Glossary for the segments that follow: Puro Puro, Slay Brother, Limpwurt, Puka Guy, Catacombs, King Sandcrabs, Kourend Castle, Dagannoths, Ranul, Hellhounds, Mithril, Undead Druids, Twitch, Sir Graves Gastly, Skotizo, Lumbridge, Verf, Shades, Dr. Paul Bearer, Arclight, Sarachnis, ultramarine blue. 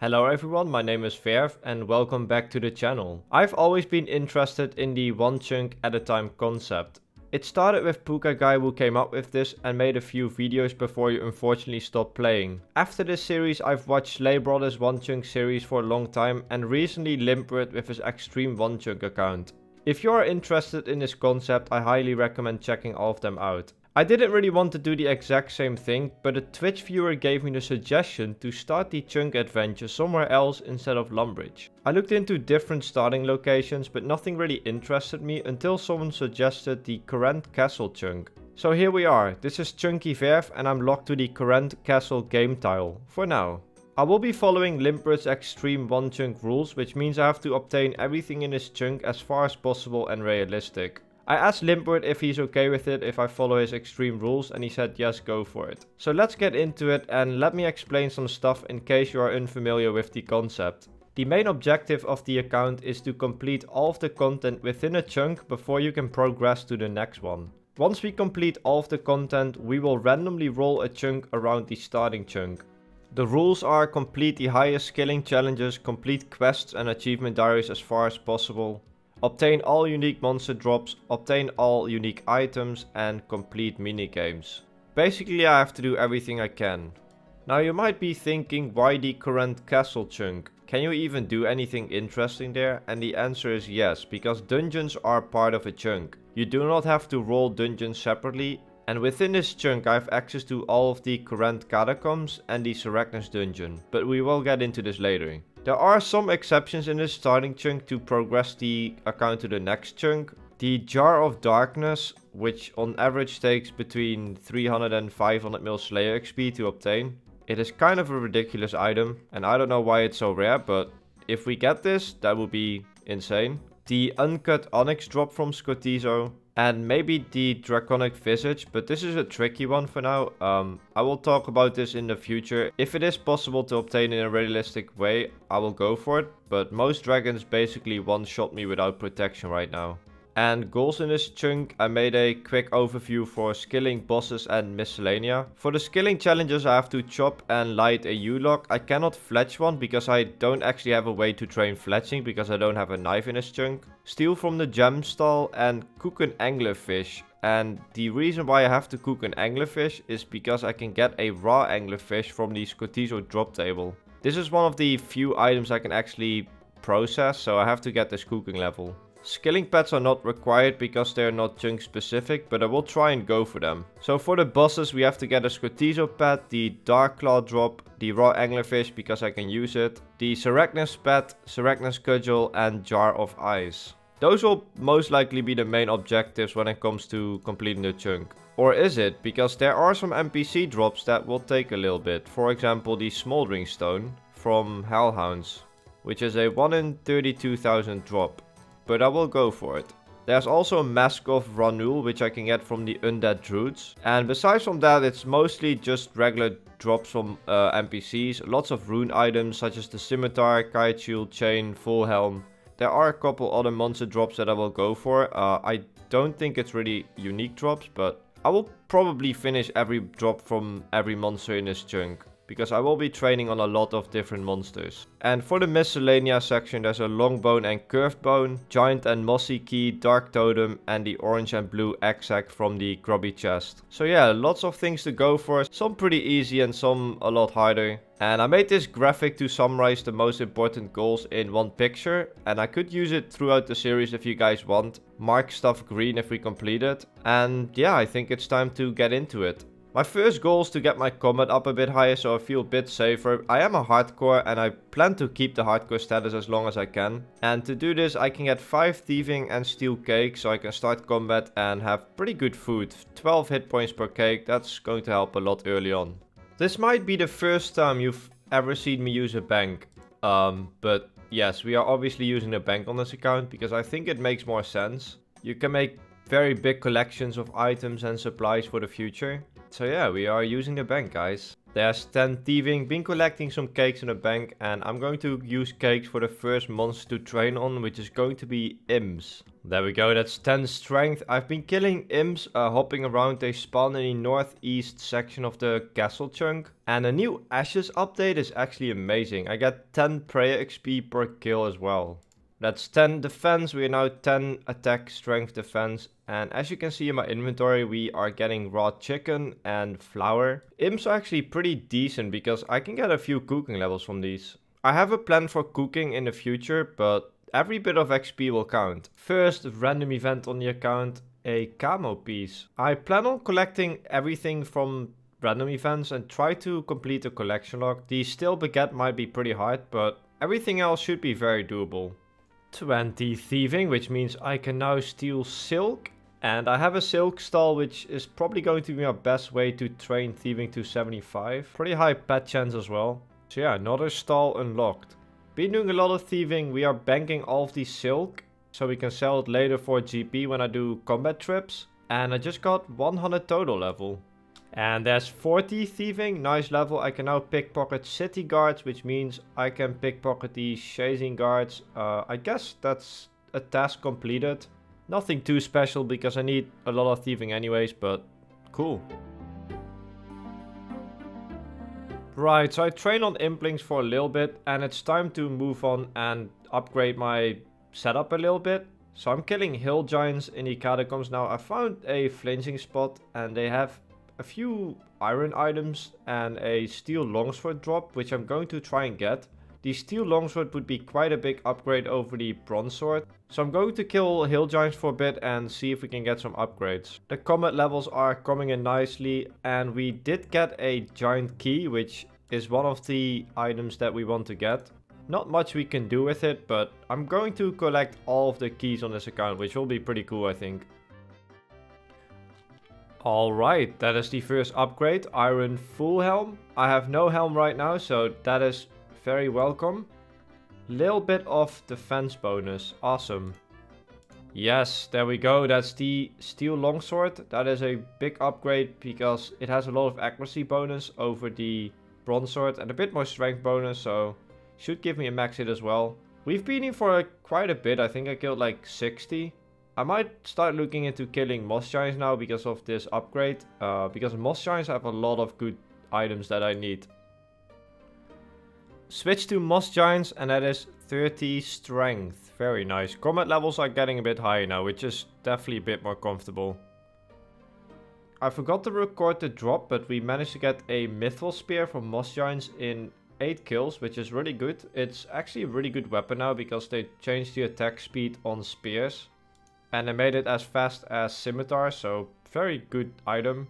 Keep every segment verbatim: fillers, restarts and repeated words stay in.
Hello everyone, my name is Verf and welcome back to the channel. I've always been interested in the one chunk at a time concept. It started with Puka Guy who came up with this and made a few videos before you unfortunately stopped playing. After this series I've watched Slay Brother's one chunk series for a long time and recently Limpwurt with his extreme one chunk account. If you are interested in this concept I highly recommend checking all of them out. I didn't really want to do the exact same thing, but a Twitch viewer gave me the suggestion to start the chunk adventure somewhere else instead of Lumbridge. I looked into different starting locations, but nothing really interested me until someone suggested the Kourend Castle chunk. So here we are, this is Chunky Verf and I'm locked to the Kourend Castle game tile, for now. I will be following Limpwurt's extreme one chunk rules, which means I have to obtain everything in this chunk as far as possible and realistic. I asked Limpwurt if he's okay with it if I follow his extreme rules and he said yes, go for it. So let's get into it and let me explain some stuff in case you are unfamiliar with the concept. The main objective of the account is to complete all of the content within a chunk before you can progress to the next one. Once we complete all of the content, we will randomly roll a chunk around the starting chunk. The rules are complete the highest skilling challenges, complete quests and achievement diaries as far as possible. Obtain all unique monster drops, obtain all unique items and complete minigames. Basically I have to do everything I can. Now you might be thinking, why the Kourend Castle chunk? Can you even do anything interesting there? And the answer is yes, because dungeons are part of a chunk. You do not have to roll dungeons separately, and within this chunk I have access to all of the Kourend Catacombs and the Sarachnis dungeon, but we will get into this later. There are some exceptions in this starting chunk to progress the account to the next chunk. The Jar of Darkness, which on average takes between three hundred and five hundred mil Slayer X P to obtain. It is kind of a ridiculous item and I don't know why it's so rare, but if we get this that would be insane. The Uncut Onyx drop from Skotizo. And maybe the Draconic Visage, but this is a tricky one for now. Um, I will talk about this in the future. If it is possible to obtain in a realistic way, I will go for it. But most dragons basically one-shot me without protection right now. And goals in this chunk, I made a quick overview for skilling bosses and miscellanea. For the skilling challenges, I have to chop and light a U-lock. I cannot fletch one because I don't actually have a way to train fletching because I don't have a knife in this chunk. Steal from the gem stall and cook an anglerfish. And the reason why I have to cook an anglerfish is because I can get a raw anglerfish from the Skotizo drop table. This is one of the few items I can actually process, so I have to get this cooking level. Skilling pets are not required because they are not chunk specific, but I will try and go for them. So for the bosses we have to get a Skotizo pet, the Dark Claw drop, the Raw Anglerfish because I can use it, the Sarachnis pet, Sarachnis cudgel and Jar of Ice. Those will most likely be the main objectives when it comes to completing the chunk. Or is it? Because there are some N P C drops that will take a little bit. For example the Smoldering Stone from Hellhounds, which is a one in thirty-two thousand drop. But I will go for it. There's also a Mask of Ranul, which I can get from the Undead Druids. And besides from that, it's mostly just regular drops from uh, N P Cs. Lots of rune items, such as the Scimitar, Kite Shield, Chain, Full Helm. There are a couple other monster drops that I will go for. Uh, I don't think it's really unique drops, but I will probably finish every drop from every monster in this chunk, because I will be training on a lot of different monsters. And for the miscellanea section there's a Longbone and Curved Bone, Giant and Mossy Key, Dark Totem and the orange and blue Egg-Sack from the Grubby Chest. So yeah, lots of things to go for, some pretty easy and some a lot harder. And I made this graphic to summarize the most important goals in one picture, and I could use it throughout the series if you guys want. Mark stuff green if we complete it. And yeah, I think it's time to get into it. My first goal is to get my combat up a bit higher so I feel a bit safer. I am a hardcore and I plan to keep the hardcore status as long as I can. And to do this I can get five thieving and steal cake so I can start combat and have pretty good food. twelve hit points per cake, that's going to help a lot early on. This might be the first time you've ever seen me use a bank. Um, but yes, we are obviously using a bank on this account because I think it makes more sense. You can make very big collections of items and supplies for the future. So yeah, we are using the bank, guys. There's ten thieving, been collecting some cakes in the bank, and I'm going to use cakes for the first monster to train on, which is going to be Imps. There we go, that's ten strength. I've been killing imps, uh, hopping around. They spawn in the northeast section of the castle chunk. And a new ashes update is actually amazing. I get ten prayer X P per kill as well. That's ten defense, we are now ten attack, strength, defense. And as you can see in my inventory, we are getting raw chicken and flour. Imps are actually pretty decent because I can get a few cooking levels from these. I have a plan for cooking in the future, but every bit of X P will count. First, random event on the account, a camo piece. I plan on collecting everything from random events and try to complete the collection log. The still beget might be pretty hard, but everything else should be very doable. twenty thieving, which means I can now steal silk, and I have a silk stall, which is probably going to be my best way to train thieving to seventy-five. Pretty high pet chance as well. So yeah, another stall unlocked. Been doing a lot of thieving. We are banking all of the silk so we can sell it later for G P when I do combat trips, and I just got one hundred total level. And there's forty thieving, nice level. I can now pickpocket city guards, which means I can pickpocket the chasing guards. Uh, I guess that's a task completed. Nothing too special because I need a lot of thieving anyways, but cool. Right, so I trained on implings for a little bit and it's time to move on and upgrade my setup a little bit. So I'm killing hill giants in the catacombs now. I found a flinching spot and they have a few iron items and a steel longsword drop, which I'm going to try and get. The steel longsword would be quite a big upgrade over the bronze sword. So I'm going to kill hill giants for a bit and see if we can get some upgrades. The combat levels are coming in nicely and we did get a giant key, which is one of the items that we want to get. Not much we can do with it, but I'm going to collect all of the keys on this account, which will be pretty cool, I think. Alright, that is the first upgrade, Iron Full Helm. I have no helm right now, so that is very welcome. Little bit of defense bonus, awesome. Yes, there we go, that's the Steel Longsword. That is a big upgrade because it has a lot of accuracy bonus over the Bronze Sword and a bit more strength bonus, so should give me a max hit as well. We've been in for quite a bit, I think I killed like sixty. I might start looking into killing moss giants now because of this upgrade. Uh, because moss giants have a lot of good items that I need. Switch to moss giants and that is thirty strength. Very nice. Combat levels are getting a bit higher now, which is definitely a bit more comfortable. I forgot to record the drop, but we managed to get a mithril spear from moss giants in eight kills, which is really good. It's actually a really good weapon now because they changed the attack speed on spears. And I made it as fast as scimitar, so very good item.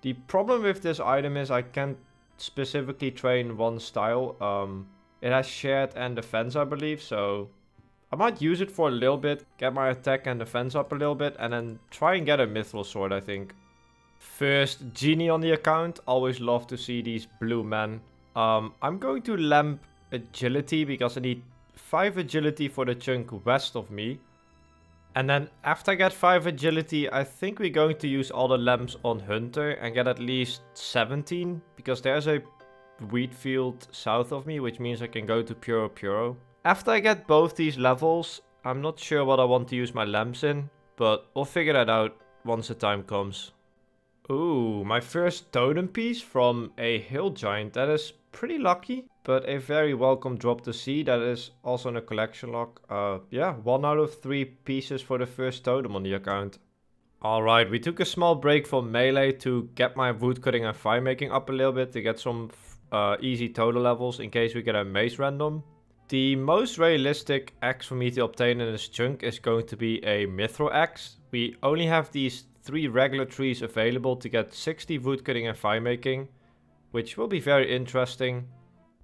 The problem with this item is I can't specifically train one style. Um, it has shared and defense, I believe, so I might use it for a little bit, get my attack and defense up a little bit, and then try and get a mithril sword, I think. First genie on the account. Always love to see these blue men. Um, I'm going to lamp agility because I need five agility for the chunk west of me. And then after I get five agility, I think we're going to use all the lamps on Hunter and get at least seventeen. Because there's a wheat field south of me, which means I can go to Puro Puro. After I get both these levels, I'm not sure what I want to use my lamps in. But we'll figure that out once the time comes. Ooh, my first totem piece from a hill giant. That is pretty lucky, but a very welcome drop to see. That is also in a collection log. Uh, yeah, one out of three pieces for the first totem on the account. Alright, we took a small break from melee to get my woodcutting and fire making up a little bit to get some uh, easy total levels in case we get a maze random. The most realistic axe for me to obtain in this chunk is going to be a mithril axe. We only have these three regular trees available to get sixty woodcutting and fire making, which will be very interesting.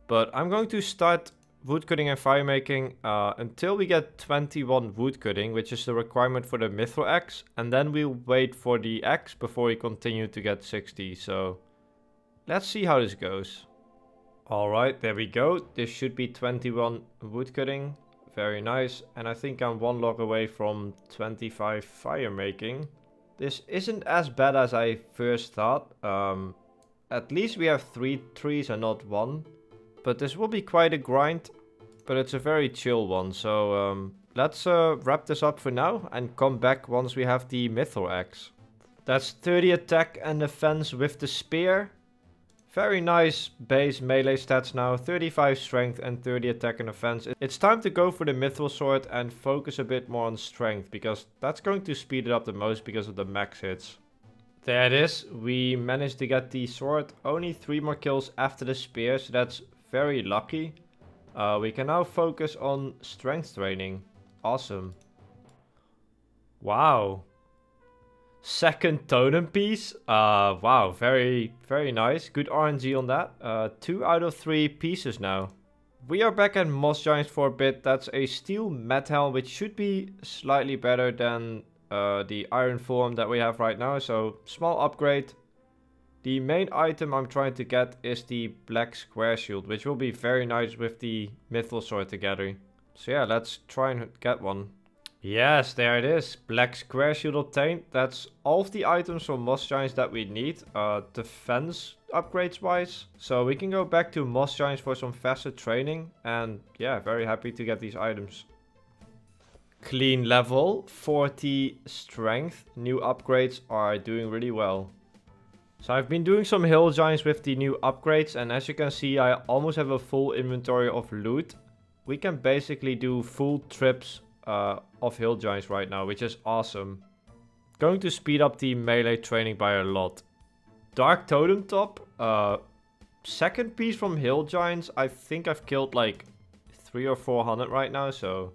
But I'm going to start woodcutting and firemaking uh, until we get twenty-one woodcutting, which is the requirement for the mithril axe. And then we'll wait for the axe before we continue to get sixty. So let's see how this goes. Alright, there we go. This should be twenty-one woodcutting. Very nice. And I think I'm one log away from twenty-five firemaking. This isn't as bad as I first thought. Um, At least we have three trees and not one. But this will be quite a grind. But it's a very chill one. So um, let's uh, wrap this up for now and come back once we have the Mithril Axe. That's thirty attack and defense with the spear. Very nice base melee stats now, thirty-five strength and thirty attack and defense. It's time to go for the Mithril Sword and focus a bit more on strength, because that's going to speed it up the most because of the max hits. There it is, we managed to get the sword, only three more kills after the spear, so that's very lucky. Uh, we can now focus on strength training. Awesome. Wow. Second totem piece. Uh, wow, very, very nice. Good R N G on that. Uh, two out of three pieces now. We are back at Moss Giants for a bit. That's a steel met helm, which should be slightly better than uh, the iron form that we have right now. So, small upgrade. The main item I'm trying to get is the black square shield, which will be very nice with the Mithril Sword together. So yeah, let's try and get one. Yes, there it is. Black square shield obtained. That's all of the items from Moss Giants that we need, uh, defense upgrades wise. So we can go back to Moss Giants for some faster training. And yeah, very happy to get these items. Clean level, forty strength. New upgrades are doing really well. So I've been doing some hill giants with the new upgrades. And as you can see, I almost have a full inventory of loot. We can basically do full trips Uh, of hill giants right now, which is awesome. Going to speed up the melee training by a lot. Dark totem top, uh, second piece from hill giants. I think I've killed like three or four hundred right now, so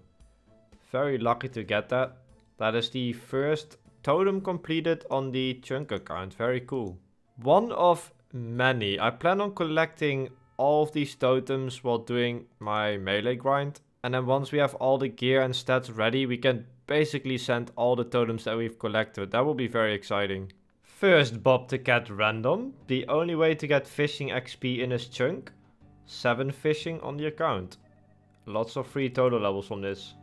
very lucky to get that. That is the first totem completed on the chunk account. Very cool. One of many. I plan on collecting all of these totems while doing my melee grind. And then once we have all the gear and stats ready, we can basically send all the totems that we've collected. That will be very exciting. First Bob the Cat random. The only way to get fishing X P in this chunk. seven fishing on the account. Lots of free totem levels from this.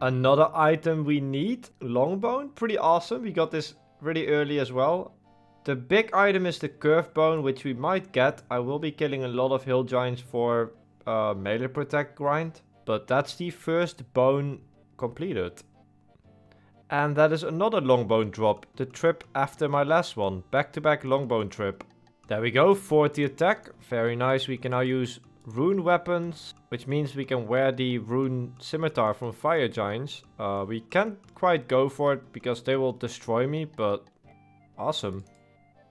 Another item we need. Longbone. Pretty awesome. We got this really early as well. The big item is the curved bone, which we might get. I will be killing a lot of hill giants for uh, melee protect grind. But that's the first bone completed. And that is another longbone drop. The trip after my last one. Back to back longbone trip. There we go. forty attack. Very nice. We can now use rune weapons, which means we can wear the rune scimitar from fire giants. Uh, we can't quite go for it because they will destroy me, but awesome.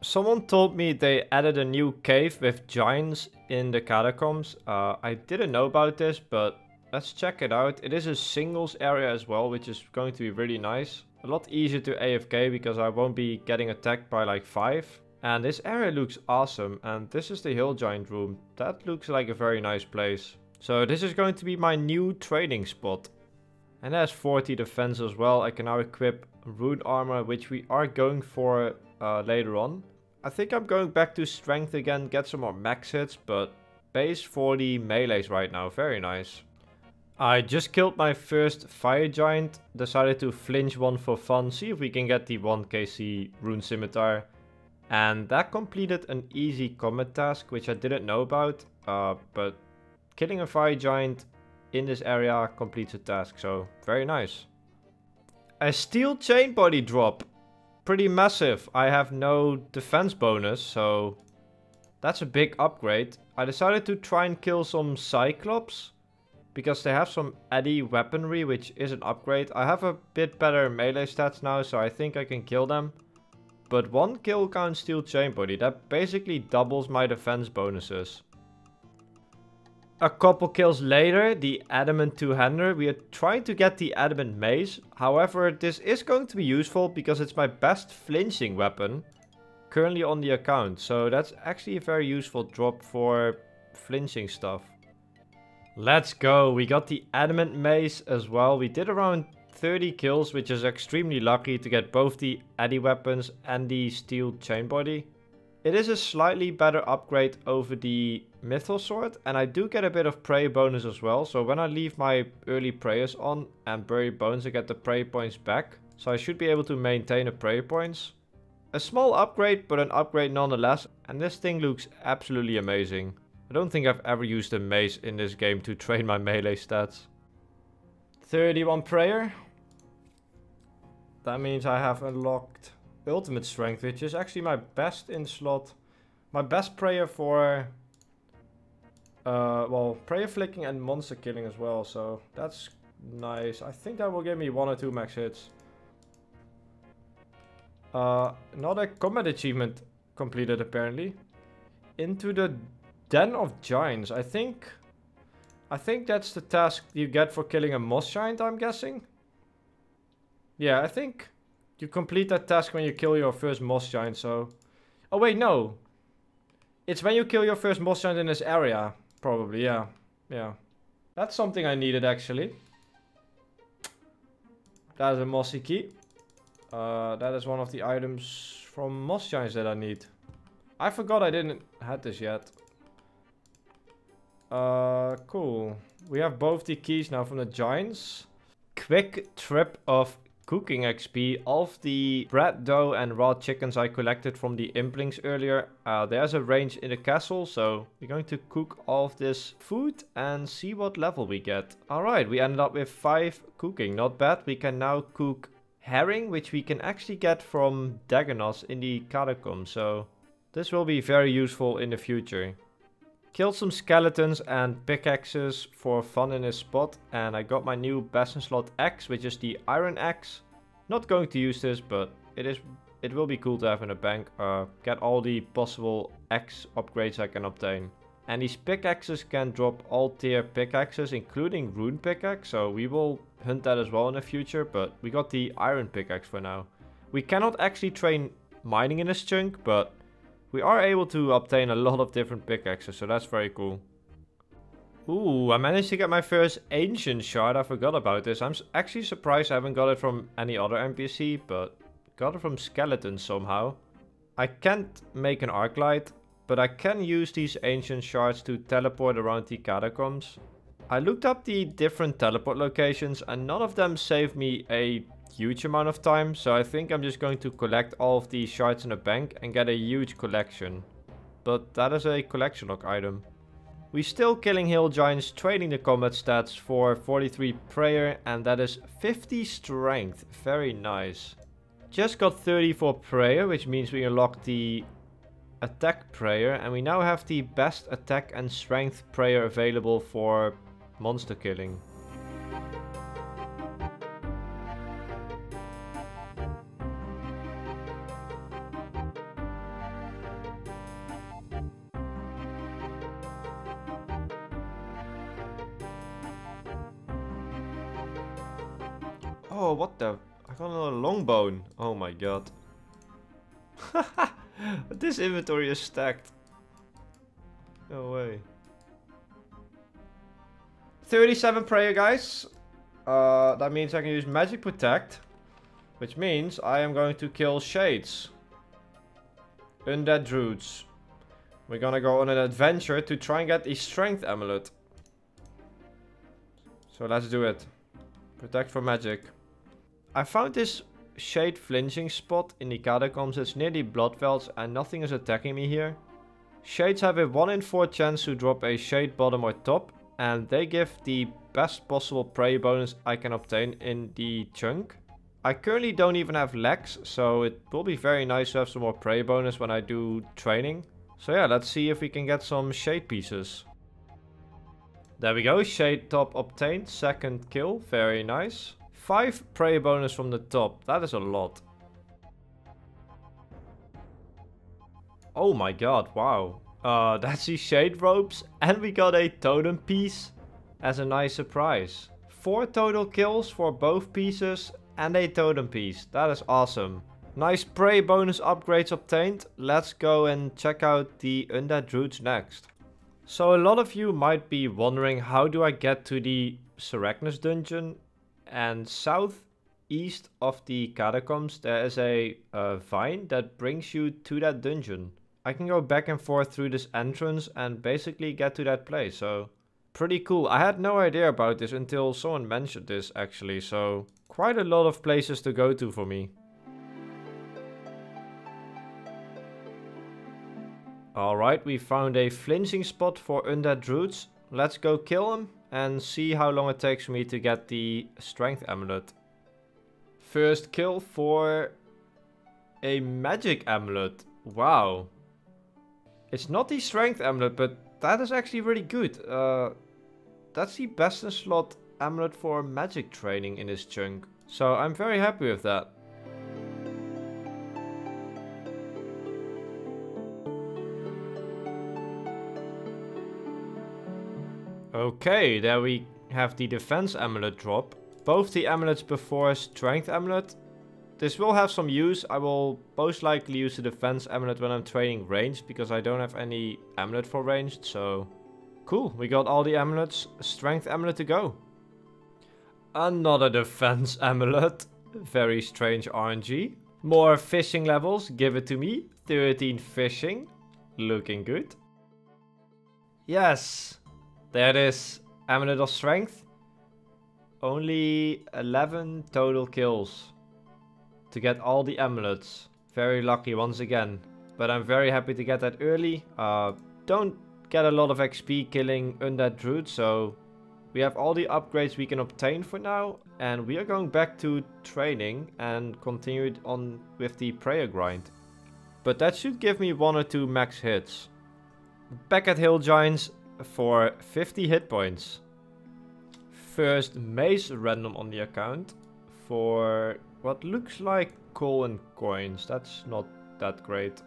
Someone told me they added a new cave with giants in the catacombs. Uh, I didn't know about this, but let's check it out. It is a singles area as well, which is going to be really nice. A lot easier to A F K because I won't be getting attacked by like five. And this area looks awesome. And this is the hill giant room. That looks like a very nice place. So this is going to be my new trading spot. And there's forty defense as well. I can now equip rune armor, which we are going for uh, later on. I think I'm going back to strength again, get some more max hits, but base forty melees right now, very nice. I just killed my first fire giant, decided to flinch one for fun, see if we can get the one K C rune scimitar. And that completed an easy combat task, which I didn't know about, uh, but killing a fire giant in this area completes a task, so very nice. A steel chain body drop. Pretty massive. I have no defense bonus, so that's a big upgrade. I decided to try and kill some Cyclops because they have some eddy weaponry, which is an upgrade. I have a bit better melee stats now, so I think I can kill them. But one kill count steel chain body, that basically doubles my defense bonuses. A couple kills later, the adamant two-hander. We are trying to get the adamant mace. However, this is going to be useful because it's my best flinching weapon currently on the account. So that's actually a very useful drop for flinching stuff. Let's go. We got the adamant mace as well. We did around thirty kills, which is extremely lucky to get both the eddy weapons and the steel chain body. It is a slightly better upgrade over the Mithril Sword, and I do get a bit of Prey bonus as well. So when I leave my early prayers on and bury bones, I get the Prey points back. So I should be able to maintain the Prey points. A small upgrade, but an upgrade nonetheless. And this thing looks absolutely amazing. I don't think I've ever used a mace in this game to train my melee stats. thirty-one prayer. That means I have unlocked ultimate strength, which is actually my best in slot. My best prayer for... Uh, well, prayer flicking and monster killing as well, so that's nice. I think that will give me one or two max hits. Uh, another combat achievement completed apparently. Into the Den of Giants. I think... I think that's the task you get for killing a moss giant, I'm guessing. Yeah, I think you complete that task when you kill your first moss giant, so... Oh wait, no! It's when you kill your first moss giant in this area. Probably, yeah. Yeah. That's something I needed, actually. That is a mossy key. Uh, that is one of the items from moss giants that I need. I forgot I didn't have this yet. Uh, cool. We have both the keys now from the giants. Quick trip of cooking X P of the bread dough and raw chickens I collected from the implings earlier. Uh, there's a range in the castle, so we're going to cook all of this food and see what level we get. Alright, we ended up with five cooking. Not bad. We can now cook herring, which we can actually get from Dagannoths in the Catacombs, so this will be very useful in the future. Killed some skeletons and pickaxes for fun in this spot, and I got my new Bastion Slot axe, which is the Iron Axe. Not going to use this, but it is it will be cool to have in a bank. Uh, get all the possible axe upgrades I can obtain. And these pickaxes can drop all tier pickaxes, including Rune Pickaxe, so we will hunt that as well in the future, but we got the Iron Pickaxe for now. We cannot actually train mining in this chunk, but... we are able to obtain a lot of different pickaxes, so that's very cool. Ooh, I managed to get my first ancient shard. I forgot about this. I'm actually surprised I haven't got it from any other N P C, but got it from skeletons somehow. I can't make an Arclight, but I can use these ancient shards to teleport around the catacombs. I looked up the different teleport locations and none of them saved me a huge amount of time, so I think I'm just going to collect all of the shards in the bank and get a huge collection. But that is a collection lock item. We're still killing hill giants, training the combat stats for forty-three prayer, and that is fifty strength. Very nice. Just got thirty-four prayer, which means we unlocked the attack prayer, and we now have the best attack and strength prayer available for monster killing. Oh, what the... I got another long bone. Oh my god. This inventory is stacked. No way. thirty-seven prayer, guys. Uh, that means I can use magic protect. Which means I am going to kill shades. Undead Druids. We're gonna go on an adventure to try and get the strength amulet. So let's do it. Protect for magic. I found this shade flinching spot in the catacombs. It's near the blood wells and nothing is attacking me here. Shades have a one in four chance to drop a shade bottom or top, and they give the best possible prey bonus I can obtain in the chunk. I currently don't even have legs, so it will be very nice to have some more prey bonus when I do training. So yeah, let's see if we can get some shade pieces. There we go, shade top obtained, second kill, very nice. Five prey bonus from the top. That is a lot. Oh my god, wow. Uh, that's the shade ropes. And we got a totem piece as a nice surprise. Four total kills for both pieces and a totem piece. That is awesome. Nice prey bonus upgrades obtained. Let's go and check out the Undead Druids next. So a lot of you might be wondering, how do I get to the Sarachnis dungeon? And southeast of the catacombs there is a uh, vine that brings you to that dungeon. I can go back and forth through this entrance and basically get to that place, so pretty cool. I had no idea about this until someone mentioned this actually, so quite a lot of places to go to for me. Alright, we found a flinching spot for Undead Druids. Let's go kill them and see how long it takes me to get the Strength Amulet. First kill for a Magic Amulet. Wow. It's not the Strength Amulet, but that is actually really good. Uh, that's the best in slot amulet for magic training in this chunk. So I'm very happy with that. Okay, there we have the defense amulet drop. Both the amulets before strength amulet. This will have some use. I will most likely use the defense amulet when I'm training ranged, because I don't have any amulet for ranged, so... Cool, we got all the amulets. Strength amulet to go. Another defense amulet. Very strange R N G. More fishing levels, give it to me. thirteen fishing. Looking good. Yes! There it is. Amulet of Strength. Only eleven total kills to get all the amulets. Very lucky once again. But I'm very happy to get that early. Uh, don't get a lot of X P killing Undead Druid, so we have all the upgrades we can obtain for now. And we are going back to training and continue it on with the prayer grind. But that should give me one or two max hits. Back at Hill Giants for fifty hit points. First maze random on the account for what looks like Kourend coins. That's not that great,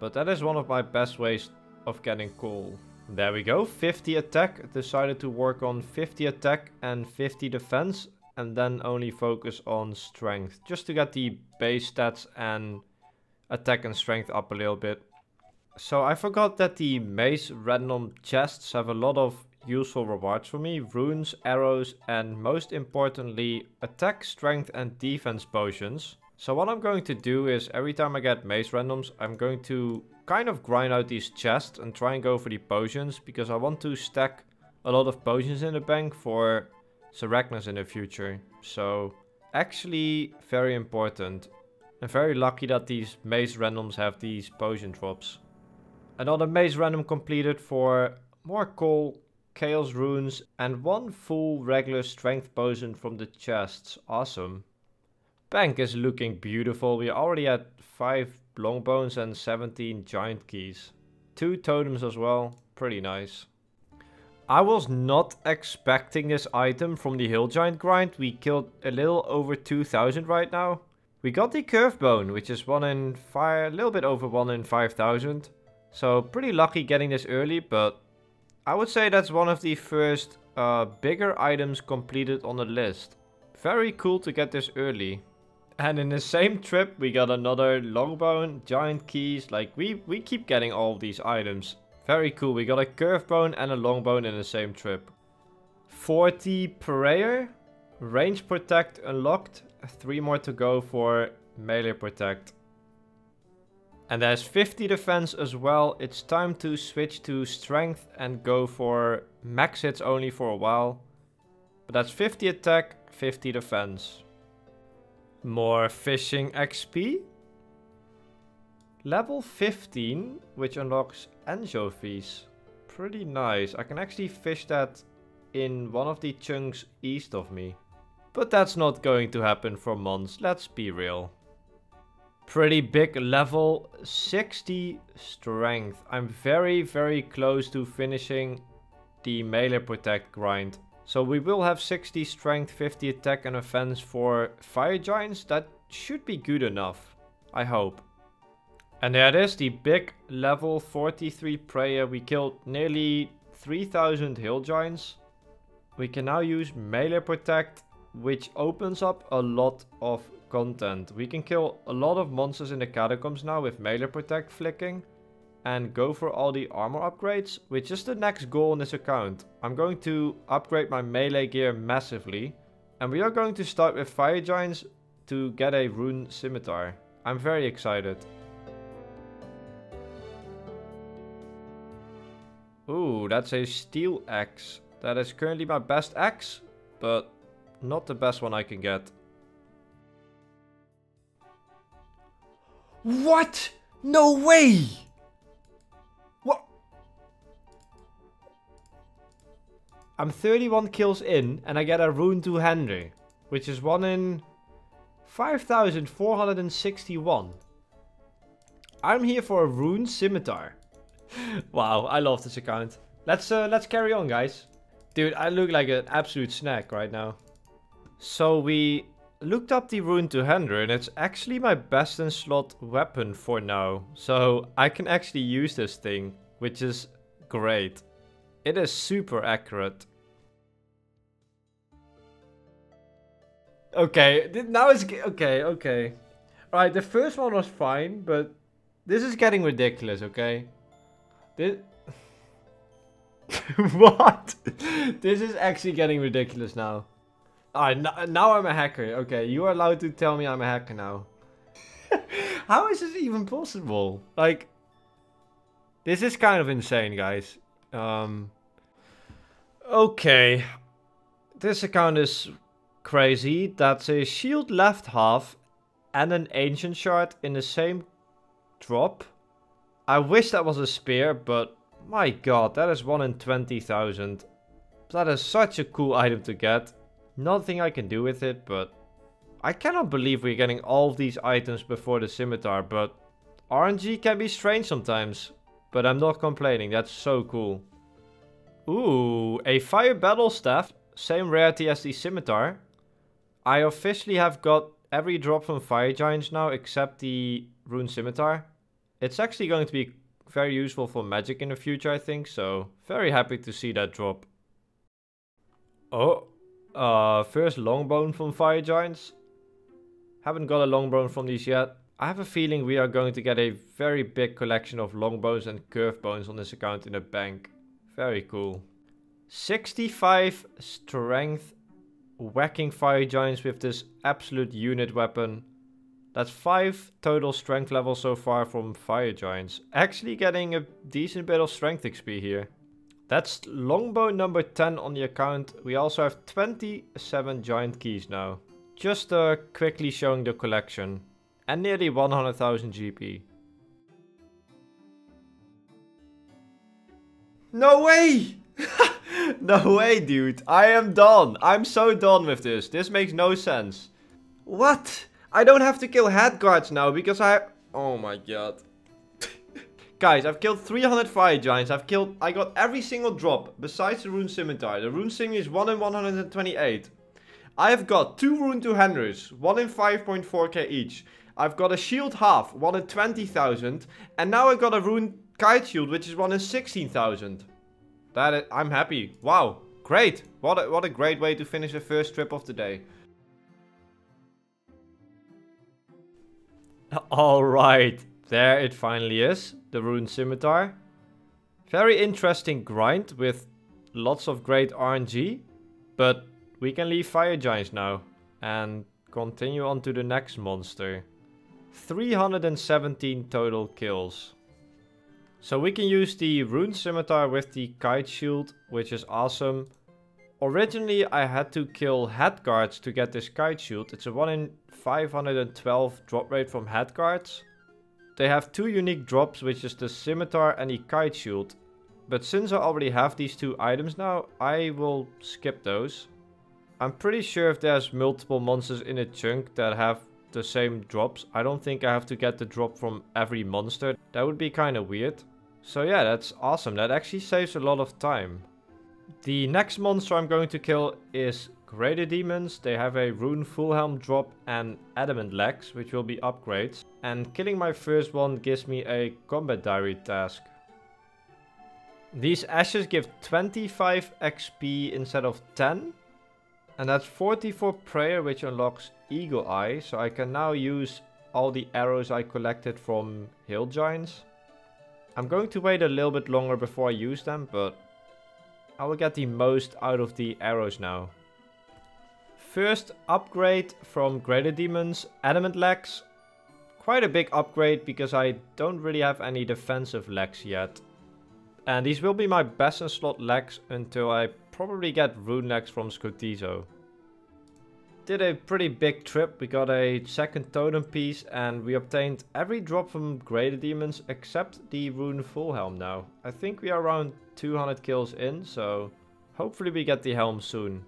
but that is one of my best ways of getting coal. There we go. fifty attack. Decided to work on fifty attack and fifty defense, and then only focus on strength just to get the base stats and attack and strength up a little bit. So I forgot that the maze random chests have a lot of useful rewards for me. Runes, arrows, and most importantly attack, strength and defense potions. So what I'm going to do is every time I get maze randoms, I'm going to kind of grind out these chests and try and go for the potions, because I want to stack a lot of potions in the bank for Sarachnis in the future. So actually very important. I'm very lucky that these maze randoms have these potion drops. Another maze random completed for more coal, chaos runes, and one full regular strength potion from the chests. Awesome. Bank is looking beautiful. We already had five long bones and seventeen giant keys. Two totems as well. Pretty nice. I was not expecting this item from the hill giant grind. We killed a little over two thousand right now. We got the curve bone, which is one in five, a little bit over one in five thousand. So pretty lucky getting this early, but I would say that's one of the first uh, bigger items completed on the list. Very cool to get this early. And in the same trip we got another longbone, giant keys, like we, we keep getting all these items. Very cool, we got a curve bone and a longbone in the same trip. forty prayer, range protect unlocked, three more to go for melee protect. And there's fifty defense as well. It's time to switch to strength and go for max hits only for a while. But that's fifty attack, fifty defense. More fishing X P. Level fifteen, which unlocks anchovies. Pretty nice. I can actually fish that in one of the chunks east of me. But that's not going to happen for months, let's be real. Pretty big level, sixty strength. I'm very, very close to finishing the melee protect grind. So we will have sixty strength, fifty attack and offense for fire giants. That should be good enough, I hope. And there it is, the big level forty-three prayer. We killed nearly three thousand hill giants. We can now use melee protect, which opens up a lot of content. We can kill a lot of monsters in the catacombs now with melee protect flicking and go for all the armor upgrades, which is the next goal on this account. I'm going to upgrade my melee gear massively, and we are going to start with fire giants to get a rune scimitar. I'm very excited. Ooh, that's a steel axe. That is currently my best axe, but not the best one I can get. What? No way! I'm thirty-one kills in and I get a rune to Henry, which is one in five thousand four hundred sixty-one. I'm here for a rune scimitar. Wow, I love this account. Let's uh, let's carry on, guys. Dude, I look like an absolute snack right now. So we looked up the rune to Hendra, and it's actually my best in slot weapon for now. So I can actually use this thing, which is great. It is super accurate. Okay, now it's okay, okay. All right, the first one was fine, but this is getting ridiculous, okay? This... What? This is actually getting ridiculous now. Alright, now I'm a hacker. Okay, you are allowed to tell me I'm a hacker now. How is this even possible? Like, this is kind of insane, guys. Um, okay. This account is crazy. That's a shield left half and an ancient shard in the same drop. I wish that was a spear, but my god, that is one in twenty thousand. That is such a cool item to get. Nothing I can do with it, but I cannot believe we're getting all of these items before the scimitar, but R N G can be strange sometimes. But I'm not complaining, that's so cool. Ooh, a fire battle staff, same rarity as the scimitar. I officially have got every drop from fire giants now except the rune scimitar. It's actually going to be very useful for magic in the future, I think, so very happy to see that drop. Oh, uh, first longbone from fire giants. Haven't got a longbone from these yet. I have a feeling we are going to get a very big collection of longbones and curved bones on this account in the bank. Very cool. sixty-five strength, whacking fire giants with this absolute unit weapon. That's five total strength levels so far from fire giants. Actually getting a decent bit of strength X P here. That's longbow number ten on the account. We also have twenty-seven giant keys now. Just uh, quickly showing the collection. And nearly one hundred thousand G P. No way! No way, dude. I am done. I'm so done with this. This makes no sense. What? I don't have to kill head guards now because I... Oh my god. Guys, I've killed three hundred fire giants. I've killed... I got every single drop besides the rune scimitar. The rune scimitar is one in one hundred twenty-eight. I've got two rune to Henrys, one in five point four K each. I've got a shield half, one in twenty thousand. And now I've got a rune kite shield, which is one in sixteen thousand. That is... I'm happy. Wow. Great. What a, what a great way to finish the first trip of the day. Alright, there it finally is, the rune scimitar. Very interesting grind with lots of great R N G, but we can leave fire giants now and continue on to the next monster. three hundred seventeen total kills. So we can use the rune scimitar with the kite shield, which is awesome. Originally, I had to kill head guards to get this kite shield. It's a one in five hundred twelve drop rate from head guards. They have two unique drops, which is the scimitar and the kite shield. But since I already have these two items now, I will skip those. I'm pretty sure if there's multiple monsters in a chunk that have the same drops, I don't think I have to get the drop from every monster. That would be kind of weird. So yeah, that's awesome. That actually saves a lot of time. The next monster I'm going to kill is Greater Demons. They have a Rune Full Helm drop and Adamant Legs, which will be upgrades. And killing my first one gives me a Combat Diary task. These ashes give twenty-five X P instead of ten. And that's forty for Prayer, which unlocks Eagle Eye. So I can now use all the arrows I collected from Hill Giants. I'm going to wait a little bit longer before I use them, but... I will get the most out of the arrows now. First upgrade from Greater Demons, Adamant Legs. Quite a big upgrade because I don't really have any defensive legs yet. And these will be my best in slot legs until I probably get rune legs from Skotizo. Did a pretty big trip. We got a second totem piece and we obtained every drop from Greater Demons except the Rune Full Helm now. I think we are around two hundred kills in, so Hopefully we get the helm soon.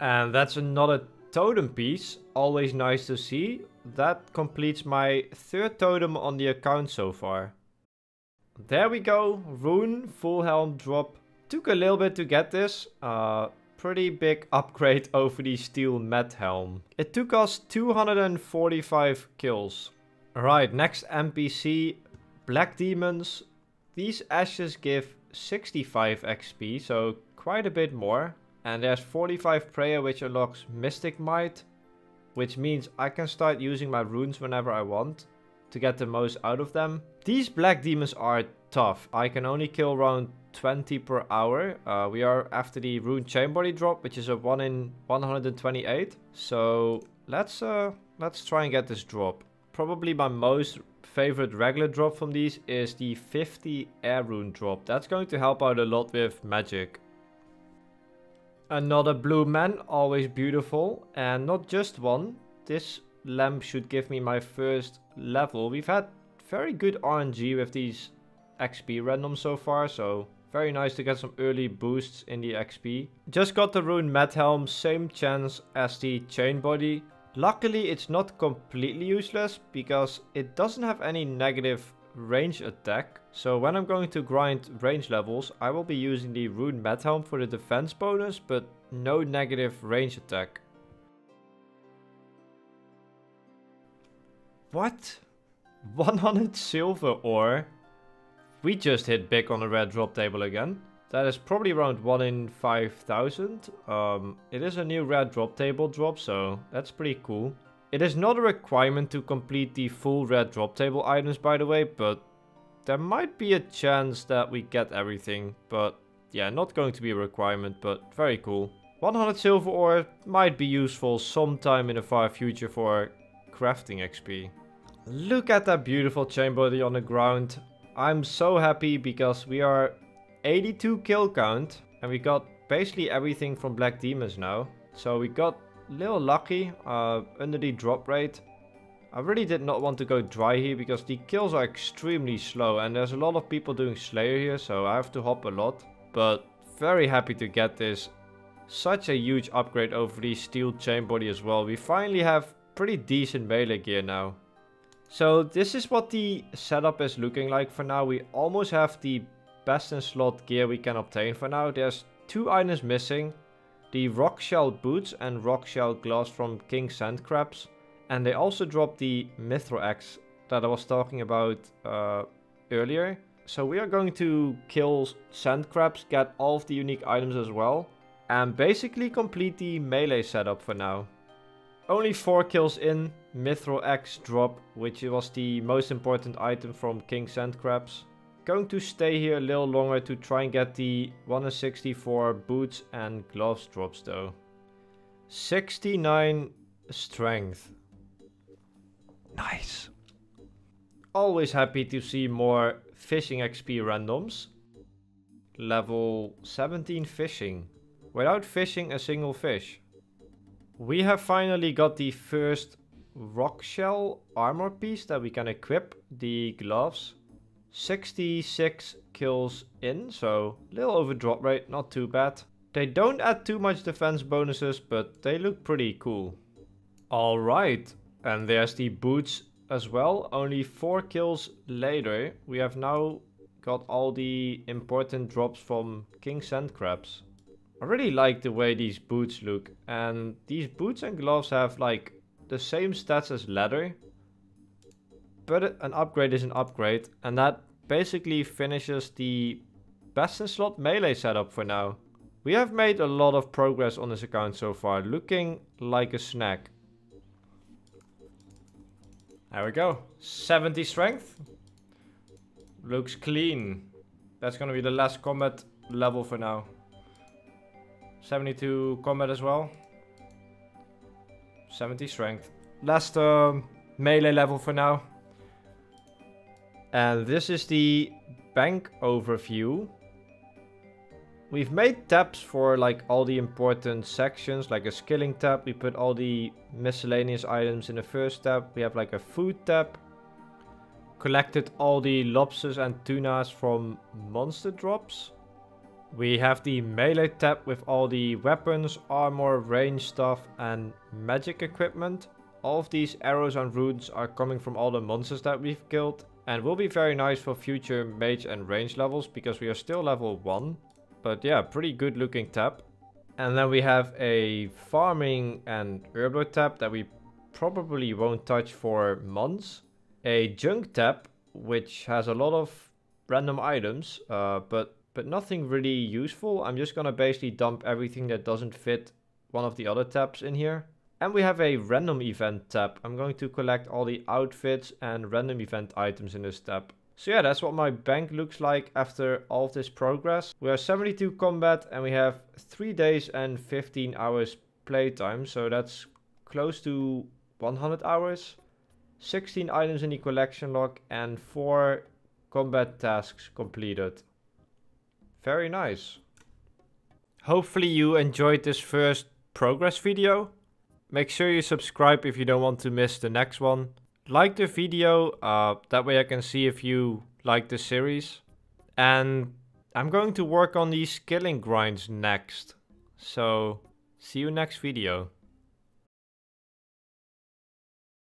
And that's another totem piece. Always nice to see. That completes my third totem on the account so far. There we go. Rune, full helm drop. Took a little bit to get this. Uh, pretty big upgrade over the steel met helm. It took us two hundred forty-five kills. Alright, next N P C. Black Demons. These ashes give sixty-five X P, so quite a bit more. And there's forty-five prayer, which unlocks Mystic Might, which means I can start using my runes whenever I want to get the most out of them. These black demons are tough. I can only kill around twenty per hour. Uh, we are after the rune chainbody drop, which is a one in one hundred twenty-eight. So let's uh, let's try and get this drop. Probably my most favorite regular drop from these is the fifty air rune drop. That's going to help out a lot with magic. Another blue man, always beautiful, and not just one. This lamp should give me my first level. We've had very good R N G with these X P randoms so far, so very nice to get some early boosts in the X P. Just got the rune Mad Helm, same chance as the chain body. Luckily it's not completely useless because it doesn't have any negative range attack. So when I'm going to grind range levels, I will be using the Rune Mad Helm for the defense bonus, but no negative range attack. What? one hundred silver ore? We just hit big on the red drop table again. That is probably around one in five thousand. Um, it is a new red drop table drop, so that's pretty cool. It is not a requirement to complete the full red drop table items, by the way, but there might be a chance that we get everything. But yeah, not going to be a requirement, but very cool. one hundred silver ore might be useful sometime in the far future for crafting X P. Look at that beautiful chain body on the ground. I'm so happy because we are eighty-two kill count and we got basically everything from Black Demons now. So we got little lucky uh, under the drop rate. I really did not want to go dry here because the kills are extremely slow and there's a lot of people doing Slayer here, so I have to hop a lot. But very happy to get this. Such a huge upgrade over the steel chain body as well. We finally have pretty decent melee gear now. So this is what the setup is looking like for now. We almost have the best in slot gear we can obtain for now. There's two items missing. The Rockshell Boots and Rockshell Gloves from King Sandcrabs. And they also dropped the Mithril Axe that I was talking about uh, earlier. So we are going to kill Sandcrabs, get all of the unique items as well. And basically complete the melee setup for now. Only four kills in, Mithril Axe drop, which was the most important item from King Sandcrabs. Going to stay here a little longer to try and get the one in sixty-four boots and gloves drops though. sixty-nine strength. Nice. Always happy to see more fishing X P randoms. Level seventeen fishing. Without fishing a single fish. We have finally got the first rockshell armor piece that we can equip. The gloves. sixty-six kills in, so a little over drop rate, not too bad. They don't add too much defense bonuses, but they look pretty cool. Alright, and there's the boots as well. Only four kills later, we have now got all the important drops from King Sandcrabs. I really like the way these boots look, and these boots and gloves have like the same stats as leather. But an upgrade is an upgrade, and that basically finishes the best in slot melee setup for now. We have made a lot of progress on this account so far, looking like a snack. There we go, seventy strength. Looks clean. That's gonna be the last combat level for now. seventy-two combat as well. seventy strength. Last um, melee level for now. And this is the bank overview. We've made tabs for like all the important sections, like a skilling tab. We put all the miscellaneous items in the first tab. We have like a food tab. Collected all the lobsters and tunas from monster drops. We have the melee tab with all the weapons, armor, range stuff and magic equipment. All of these arrows and runes are coming from all the monsters that we've killed and will be very nice for future mage and range levels because we are still level one. But yeah, pretty good looking tab. And then we have a farming and herbal tab that we probably won't touch for months. A junk tab which has a lot of random items uh, but but nothing really useful. I'm just gonna basically dump everything that doesn't fit one of the other tabs in here. And we have a random event tab. I'm going to collect all the outfits and random event items in this tab. So yeah, that's what my bank looks like after all of this progress. We have seventy-two combat and we have three days and fifteen hours playtime. So that's close to one hundred hours. sixteen items in the collection log and four combat tasks completed. Very nice. Hopefully you enjoyed this first progress video. Make sure you subscribe if you don't want to miss the next one. Like the video, uh, that way I can see if you like the series. And I'm going to work on these killing grinds next. So, see you next video.